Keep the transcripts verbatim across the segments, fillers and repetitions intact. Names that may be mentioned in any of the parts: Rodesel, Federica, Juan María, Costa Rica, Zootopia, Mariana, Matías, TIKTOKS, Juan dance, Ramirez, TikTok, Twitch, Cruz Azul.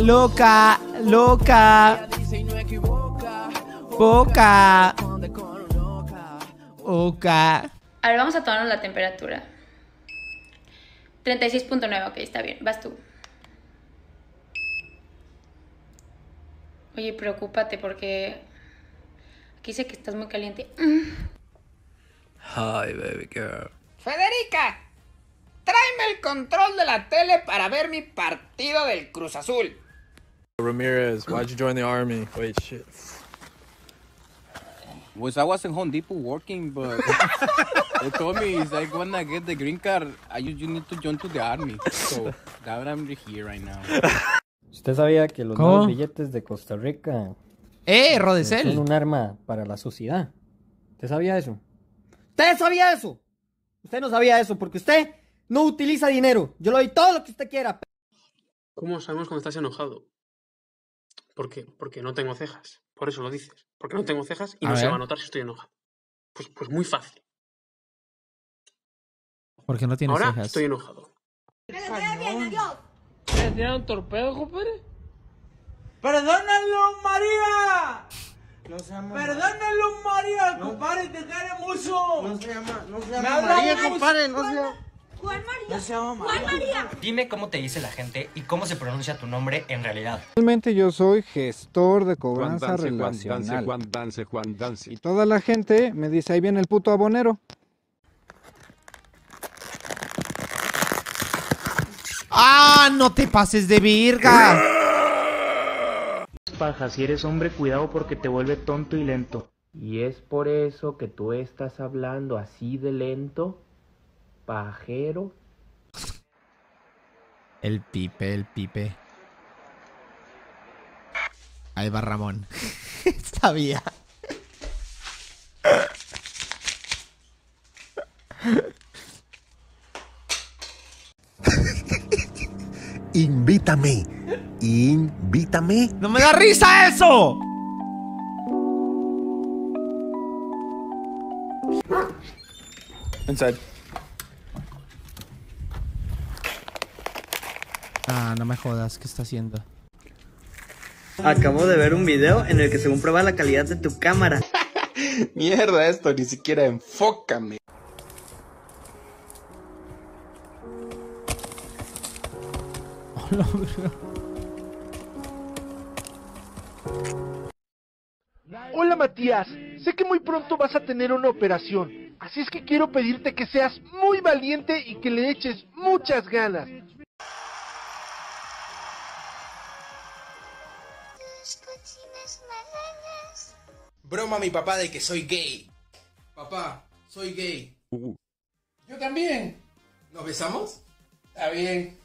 Loca, loca. Boca. Oca. Ahora vamos a tomarnos la temperatura. treinta y seis punto nueve, ok, está bien, vas tú. Oye, preocúpate porque aquí sé que estás muy caliente. Hi, baby girl. Federica, tráeme el control de la tele para ver mi partido del Cruz Azul. Ramirez, why'd you join the army? Wait, shit. Was I was in Home Depot working, but they told me it's like when I get the green card, I you, you need to join to the army. So that I'm here right now. ¿Usted sabía que los ¿Cómo? nuevos billetes de Costa Rica eh, Rodesel. son un arma para la sociedad? ¿Usted sabía eso? ¿Usted sabía eso? Usted no sabía eso porque usted no utiliza dinero. Yo le doy todo lo que usted quiera. ¿Cómo sabemos cuando estás enojado? ¿Por qué? Porque no tengo cejas. Por eso lo dices. Porque no tengo cejas y no se va a notar si estoy enojado. Pues, pues muy fácil. Porque no tienes Ahora cejas. Ahora estoy enojado. ¿Le tiraron torpedo, compadre? ¡Perdónalo, María! Los amo. ¡Perdónalo, María! No. Compadre, te quiero mucho. No se llama, no se llama María, compadre, no se llama. Juan María. No se llama María. Juan María. Dime cómo te dice la gente y cómo se pronuncia tu nombre en realidad. Realmente yo soy gestor de cobranza Juan dance, relacional. Juan dance, Juan dance. Y toda la gente me dice, ahí viene el puto abonero. ¡Ah, no te pases de virga! Paja, si eres hombre, cuidado porque te vuelve tonto y lento. ¿Y es por eso que tú estás hablando así de lento, pajero? El pipe, el pipe. Ahí va Ramón. Sabía. Invítame, invítame. ¡No me da risa eso! Inside. Ah, no me jodas, ¿qué está haciendo? Acabo de ver un video en el que se comprueba la calidad de tu cámara. Mierda, esto ni siquiera enfócame. Hola Matías, sé que muy pronto vas a tener una operación, así es que quiero pedirte que seas muy valiente y que le eches muchas ganas. Broma mi papá de que soy gay. Papá, soy gay. Uh. Yo también. ¿Nos besamos? Está bien.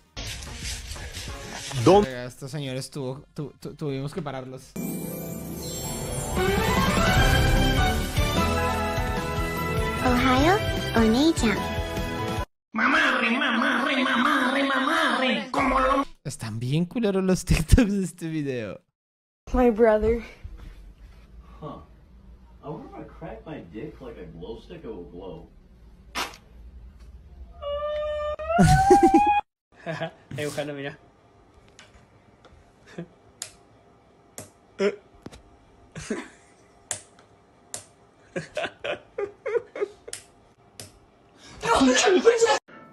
Don... Estos señores tuvo, tu, tu, tuvimos que pararlos. Ohio, Onei-chan. Mamá, re, mamá, re, mamá, re, mamá, re. Como lo... Están bien culeros los TikToks de este video. My brother. Huh. I wonder if I crack my dick like a glow stick, it will glow. Jaja, Eugeno, mira.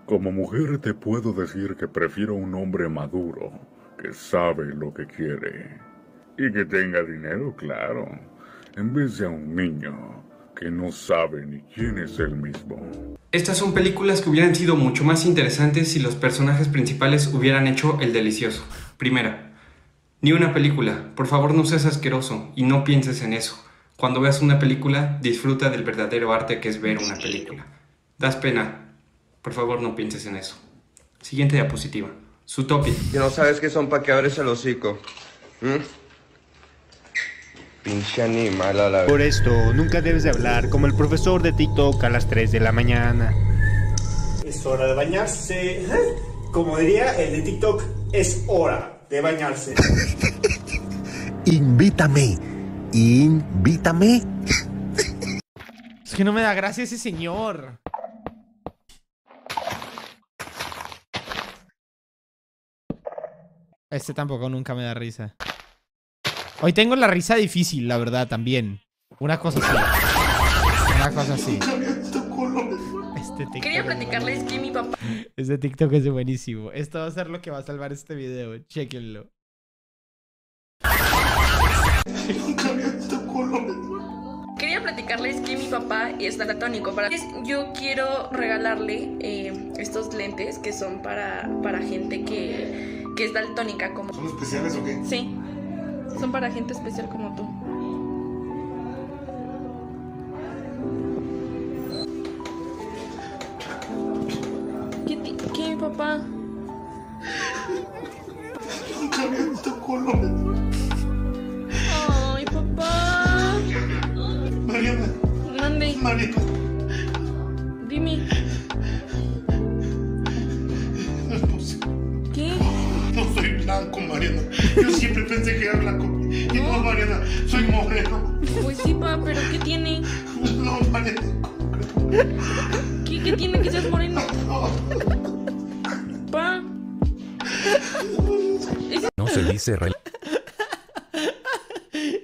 Como mujer te puedo decir que prefiero un hombre maduro, que sabe lo que quiere y que tenga dinero, claro, en vez de a un niño que no sabe ni quién es él mismo. Estas son películas que hubieran sido mucho más interesantes si los personajes principales hubieran hecho el delicioso. Primera. Ni una película, por favor no seas asqueroso y no pienses en eso. Cuando veas una película, disfruta del verdadero arte que es ver una película. Das pena, por favor no pienses en eso. Siguiente diapositiva, Zootopia. Que no sabes que son pa' que abres el hocico. ¿Mm? Pinche animal a la vez. Por esto, nunca debes de hablar como el profesor de TikTok a las tres de la mañana. Es hora de bañarse. ¿Eh? Como diría el de TikTok, es hora de bañarse. Invítame, invítame. Es que no me da gracia ese señor. Este tampoco nunca me da risa. Hoy tengo la risa difícil, la verdad, también. Una cosa así. Una cosa así. Este TikTok. Quería platicarles que mi papá. Este TikTok es buenísimo. Esto va a ser lo que va a salvar este video. Chequenlo. Quería platicarles que mi papá es daltónico. Para... Yo quiero regalarle eh, estos lentes que son para, para gente que, que es daltónica. Como... ¿Son especiales o qué? Sí. Son para gente especial como tú. ¿Qué, qué papá? Ay, papá. Mariana. Mande. Mariana. Dime. Blanco, Mariana. Yo siempre pensé que era blanco. Y no, Mariana, soy moreno. Pues sí, pa, pero ¿qué tiene? No, Mariana. ¿Qué, qué tiene que seas moreno? No. Pa. No se dice re...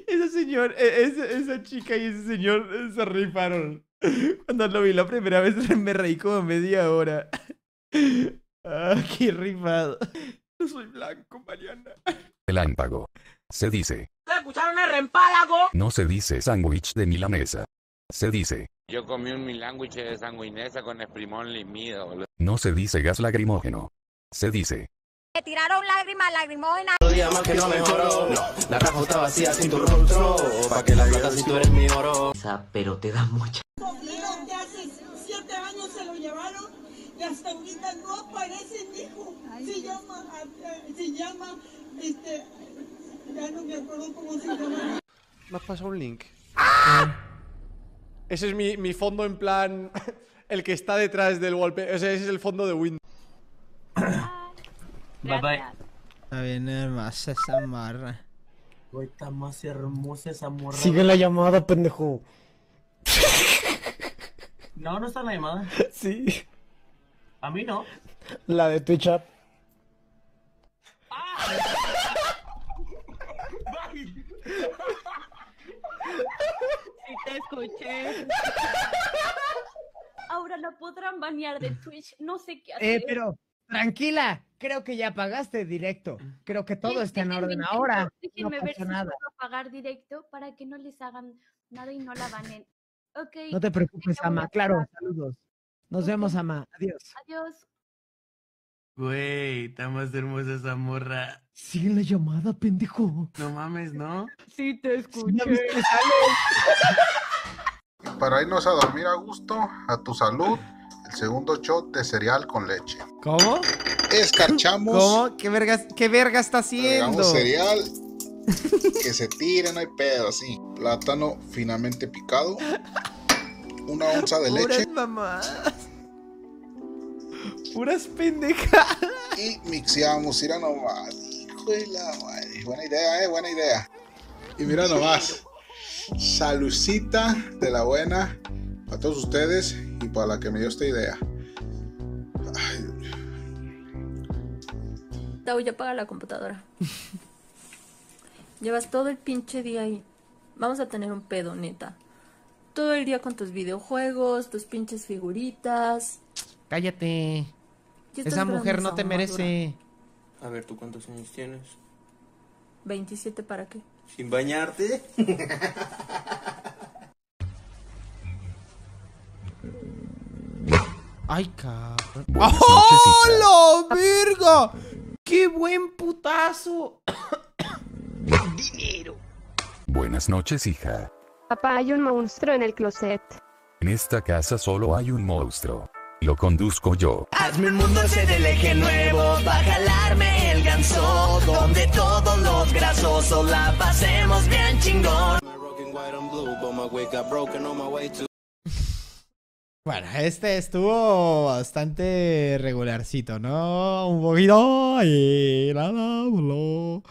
Ese señor, esa, esa chica y ese señor se rifaron. Cuando lo vi la primera vez me reí como media hora. Ah, qué rifado. Soy blanco, Mariana. Relámpago. Se dice. ¿Te escucharon el reempálago? No se dice sándwich de milanesa. Se dice. Yo comí un milanguich de sanguinesa con esprimón limido, boludo. No se dice gas lacrimógeno. Se dice. Me tiraron lágrimas lacrimógenas. Otro día más que no mejoró. La caja está vacía sin tu rostro. Pa' que la plata si tú eres mi oro. Pero te da mucha. Mírate, hace siete años se lo llevaron. Y hasta ahorita no aparece mi hijo. Se llama, se llama, este, ya no me acuerdo cómo se llama. Me has pasado un link. ¡Ah! Ese es mi, mi fondo en plan, el que está detrás del wallpaper. O sea, ese es el fondo de Windows. Bye bye. Está bien hermosa esa marra. Está más hermosa esa morra. Sigue la llamada, pendejo. No, no está en la llamada. Sí. A mí no. La de Twitch app. ¡Ah! ¡Bye! Sí te escuché. Ahora la podrán banear de Twitch. No sé qué hacer. Eh, pero tranquila. Creo que ya pagaste directo. Creo que todo sí, está en orden ahora. Déjenme no ver si nada. Puedo pagar directo para que no les hagan nada y no la banen. Okay. No te preocupes, Ama. Claro, saludos. Nos vemos, Ama. Adiós. Adiós. Güey, está más hermosa esa morra. Sigue la llamada, pendejo. No mames, ¿no? Sí, te escuché. Sí, para irnos a dormir a gusto, a tu salud, el segundo shot de cereal con leche. ¿Cómo? Escarchamos. ¿Cómo? ¿Qué verga, qué verga está haciendo? Cereal. Que se tire, no hay pedo, así. Plátano finamente picado. Una onza de leche. Puras mamadas. Puras pendejadas. Y mixeamos, mira nomás. Hijo de la madre. Buena idea, eh, buena idea. Y mira nomás. Salucita de la buena para todos ustedes y para la que me dio esta idea. Ay, Dios mío. Tau, ya apaga la computadora. Llevas todo el pinche día ahí. Vamos a tener un pedo, neta. Todo el día con tus videojuegos, tus pinches figuritas. Cállate. Esa mujer no te merece. A ver, ¿tú cuántos años tienes? veintisiete, ¿para qué? ¿Sin bañarte? Ay, cabrón. ¡Oh, la verga! ¡Qué buen putazo! Dinero. Buenas noches, hija. Papá, hay un monstruo en el closet. En esta casa solo hay un monstruo. Lo conduzco yo. Hazme un mundo se del eje nuevo, va a jalarme el ganso, donde todos los grasosos la pasemos bien chingón. Bueno, este estuvo bastante regularcito, ¿no? Un poquito y nada, boludo.